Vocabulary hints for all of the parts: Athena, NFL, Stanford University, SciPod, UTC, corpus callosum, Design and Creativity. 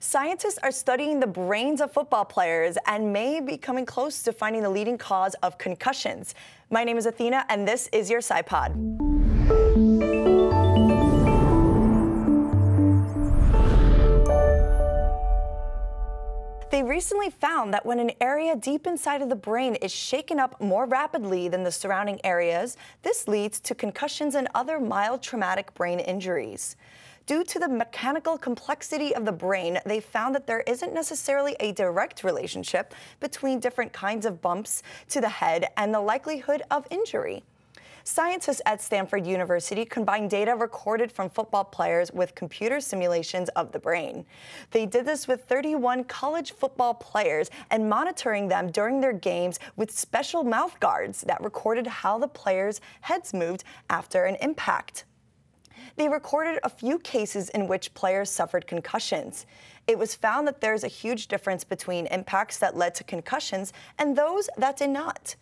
Scientists are studying the brains of football players and may be coming close to finding the leading cause of concussions. My name is Athena, and this is your SciPod. They recently found that when an area deep inside of the brain is shaken up more rapidly than the surrounding areas, this leads to concussions and other mild traumatic brain injuries. Due to the mechanical complexity of the brain, they found that there isn't necessarily a direct relationship between different kinds of bumps to the head and the likelihood of injury. Scientists at Stanford University combined data recorded from football players with computer simulations of the brain. They did this with 31 college football players and monitoring them during their games with special mouth guards that recorded how the players' heads moved after an impact. They recorded a few cases in which players suffered concussions. It was found that there's a huge difference between impacts that led to concussions and those that did not.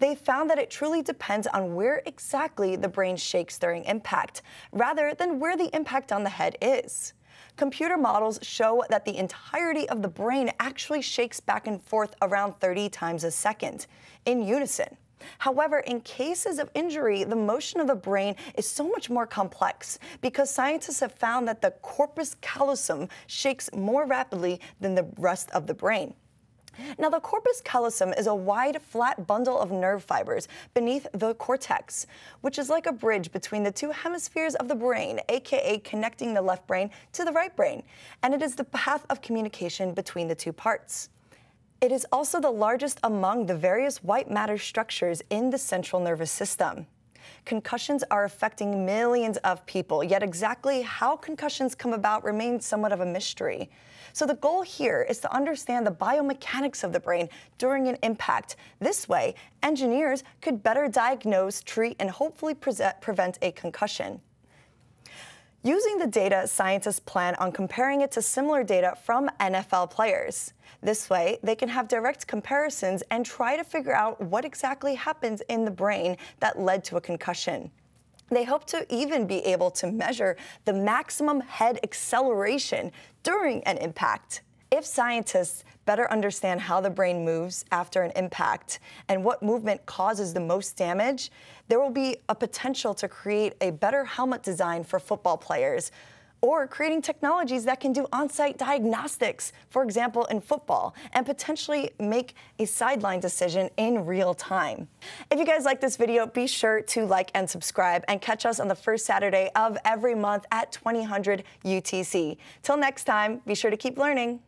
They found that it truly depends on where exactly the brain shakes during impact, rather than where the impact on the head is. Computer models show that the entirety of the brain actually shakes back and forth around 30 times a second, in unison. However, in cases of injury, the motion of the brain is so much more complex because scientists have found that the corpus callosum shakes more rapidly than the rest of the brain. Now, the corpus callosum is a wide, flat bundle of nerve fibers beneath the cortex, which is like a bridge between the two hemispheres of the brain, aka connecting the left brain to the right brain, and it is the path of communication between the two parts. It is also the largest among the various white matter structures in the central nervous system. Concussions are affecting millions of people, yet exactly how concussions come about remains somewhat of a mystery. So the goal here is to understand the biomechanics of the brain during an impact. This way, engineers could better diagnose, treat, and hopefully prevent a concussion. Using the data, scientists plan on comparing it to similar data from NFL players. This way, they can have direct comparisons and try to figure out what exactly happens in the brain that led to a concussion. They hope to even be able to measure the maximum head acceleration during an impact. If scientists better understand how the brain moves after an impact and what movement causes the most damage, there will be a potential to create a better helmet design for football players or creating technologies that can do on-site diagnostics, for example, in football, and potentially make a sideline decision in real time. If you guys like this video, be sure to like and subscribe and catch us on the first Saturday of every month at 2000 UTC. Till next time, be sure to keep learning.